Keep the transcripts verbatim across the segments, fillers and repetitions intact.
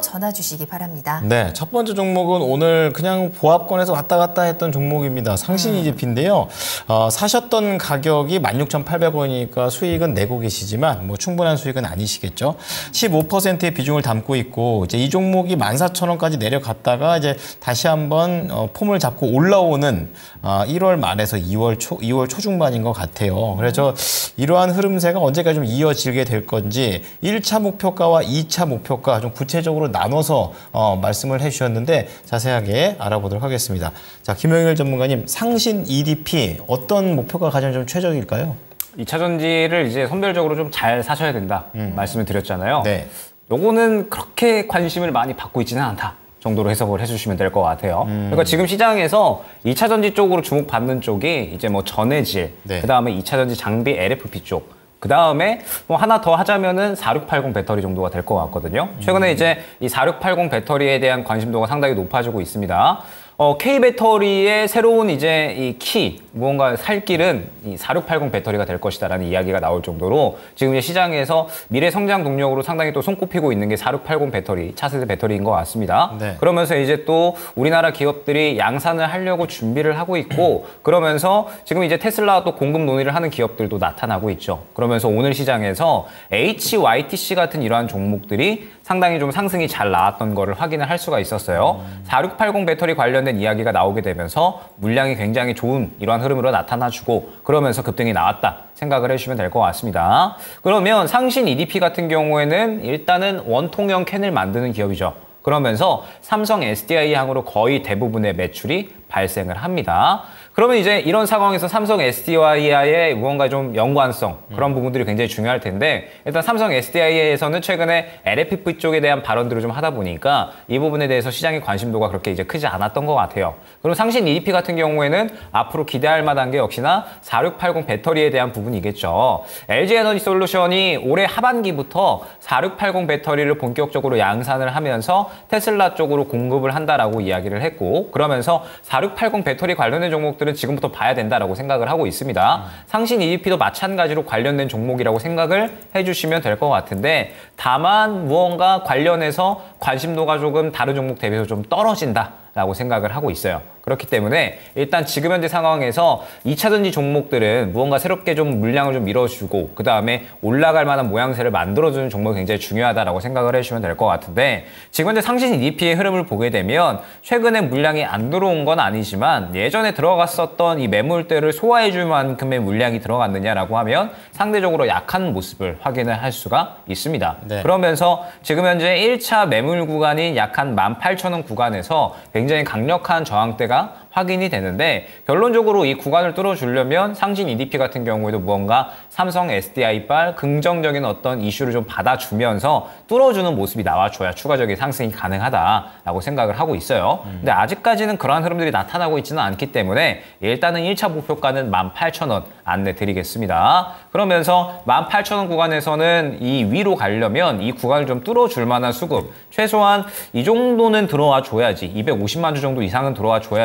전화 주시기 바랍니다. 네, 첫 번째 종목은 오늘 그냥 보합권에서 왔다 갔다 했던 종목입니다. 상신이디피인데요. 어, 사셨던 가격이 만 육천팔백 원이니까 수익은 내고 계시지만 뭐 충분한 수익은 아니시겠죠. 십오 퍼센트의 비중을 담고 있고 이제 이 종목이 만 사천 원까지 내려갔다가 이제 다시 한번 어, 폼을 잡고 올라오는 어, 일월 말에서 이월 초, 이월 초중반인 것 같아요. 그래서 이러한 흐름세가 언제까지 좀 이어지게 될 건지 일 차 목표가와 이 차 목표가 좀 구체적으로 나눠서 어, 말씀을 해주셨는데 자세하게 알아보도록 하겠습니다. 자, 김영일 전문가님, 상신 이디피 어떤 목표가 가장 좀 최적일까요? 이 차 전지를 이제 선별적으로 좀 잘 사셔야 된다 음. 말씀을 드렸잖아요. 네. 요거는 그렇게 관심을 많이 받고 있지는 않다 정도로 해석을 해주시면 될 것 같아요. 음. 그러니까 지금 시장에서 이 차 전지 쪽으로 주목받는 쪽이 이제 뭐 전해질, 네. 그 다음에 이 차 전지 장비 엘에프피 쪽. 그 다음에 뭐 하나 더 하자면은 사천육백팔십 배터리 정도가 될 것 같거든요. 최근에 음. 이제 이 사천육백팔십 배터리에 대한 관심도가 상당히 높아지고 있습니다. 어, K 배터리의 새로운 이제 이 키, 무언가 살 길은 이 사천육백팔십 배터리가 될 것이다라는 이야기가 나올 정도로 지금 이제 시장에서 미래 성장 동력으로 상당히 또 손꼽히고 있는 게 사천육백팔십 배터리, 차세대 배터리인 것 같습니다. 네. 그러면서 이제 또 우리나라 기업들이 양산을 하려고 준비를 하고 있고 그러면서 지금 이제 테슬라와 또 공급 논의를 하는 기업들도 나타나고 있죠. 그러면서 오늘 시장에서 에이치와이티씨 같은 이러한 종목들이 상당히 좀 상승이 잘 나왔던 거를 확인을 할 수가 있었어요. 음. 사천육백팔십 배터리 관련된 이야기가 나오게 되면서 물량이 굉장히 좋은 이러한 흐름으로 나타나주고 그러면서 급등이 나왔다 생각을 해주시면 될 것 같습니다. 그러면 상신 이디피 같은 경우에는 일단은 원통형 캔을 만드는 기업이죠. 그러면서 삼성 에스디아이 향으로 거의 대부분의 매출이 발생을 합니다. 그러면 이제 이런 상황에서 삼성 에스디아이의 무언가 좀 연관성 그런 부분들이 굉장히 중요할 텐데 일단 삼성 에스디아이에서는 최근에 엘에프피 쪽에 대한 발언들을 좀 하다 보니까 이 부분에 대해서 시장의 관심도가 그렇게 이제 크지 않았던 것 같아요. 그리고 상신 이디피 같은 경우에는 앞으로 기대할 만한 게 역시나 사천육백팔십 배터리에 대한 부분이겠죠. 엘지에너지 솔루션이 올해 하반기부터 사천육백팔십 배터리를 본격적으로 양산을 하면서 테슬라 쪽으로 공급을 한다라고 이야기를 했고 그러면서 사천육백팔십 배터리 관련된 종목들은 지금부터 봐야 된다라고 생각을 하고 있습니다. 음. 상신 이디피도 마찬가지로 관련된 종목이라고 생각을 해주시면 될 것 같은데 다만 무언가 관련해서 관심도가 조금 다른 종목 대비해서 좀 떨어진다라고 생각을 하고 있어요. 그렇기 때문에 일단 지금 현재 상황에서 이 차 전지 종목들은 무언가 새롭게 좀 물량을 좀 밀어주고 그 다음에 올라갈 만한 모양새를 만들어주는 종목이 굉장히 중요하다라고 생각을 해주시면 될 것 같은데 지금 현재 상신 이디피의 흐름을 보게 되면 최근에 물량이 안 들어온 건 아니지만 예전에 들어갔었던 이 매물대를 소화해줄 만큼의 물량이 들어갔느냐라고 하면 상대적으로 약한 모습을 확인을 할 수가 있습니다. 네. 그러면서 지금 현재 일 차 매물 구간인 약 한 만 팔천 원 구간에서 굉장히 강력한 저항대가 확인이 되는데 결론적으로 이 구간을 뚫어주려면 상신 이디피 같은 경우에도 무언가 삼성 에스디아이발 긍정적인 어떤 이슈를 좀 받아주면서 뚫어주는 모습이 나와줘야 추가적인 상승이 가능하다라고 생각을 하고 있어요. 음. 근데 아직까지는 그러한 흐름들이 나타나고 있지는 않기 때문에 일단은 일 차 목표가는 만 팔천 원 안내 드리겠습니다. 그러면서 만 팔천 원 구간에서는 이 위로 가려면 이 구간을 좀 뚫어줄 만한 수급 최소한 이 정도는 들어와 줘야지 이백오십만 주 정도 이상은 들어와 줘야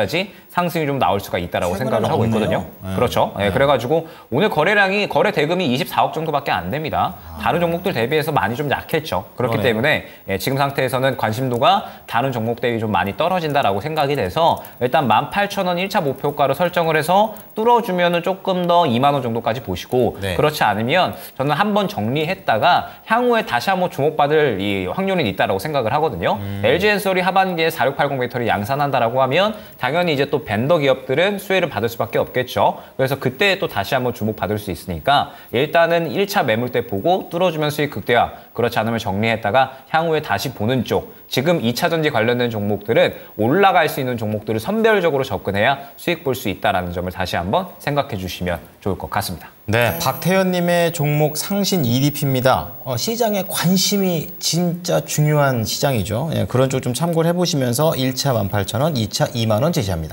상승이 좀 나올 수가 있다라고 생각을 하고 있거든요. 네. 그렇죠. 네. 네. 그래가지고 오늘 거래량이 거래 대금이 이십사억 정도밖에 안 됩니다. 아. 다른 종목들 대비해서 많이 좀 약했죠. 그렇기 그러네. 때문에 예, 지금 상태에서는 관심도가 다른 종목 대비 좀 많이 떨어진다라고 생각이 돼서 일단 만 팔천 원 일 차 목표가로 설정을 해서 뚫어주면은 조금 더 이만 원 정도까지 보시고 네. 그렇지 않으면 저는 한번 정리했다가 향후에 다시 한번 주목받을 이 확률은 있다라고 생각을 하거든요. 음. 엘지엔솔이 하반기에 사천육백팔십 배터리 양산한다라고 하면 당연히 이제 또 벤더 기업들은 수혜를 받을 수밖에 없겠죠. 그래서 그때 또 다시 한번 주목받을 수 있으니까 일단은 일 차 매물대 보고 뚫어주면 수익 극대화, 그렇지 않으면 정리했다가 향후에 다시 보는 쪽. 지금 이 차 전지 관련된 종목들은 올라갈 수 있는 종목들을 선별적으로 접근해야 수익 볼 수 있다는 점을 다시 한번 생각해 주시면 좋을 것 같습니다. 네, 박태현님의 종목 상신 이디피입니다. 어, 시장의 관심이 진짜 중요한 시장이죠. 예, 그런 쪽 좀 참고를 해보시면서 일 차 만 팔천 원, 이 차 이만 원 제시합니다.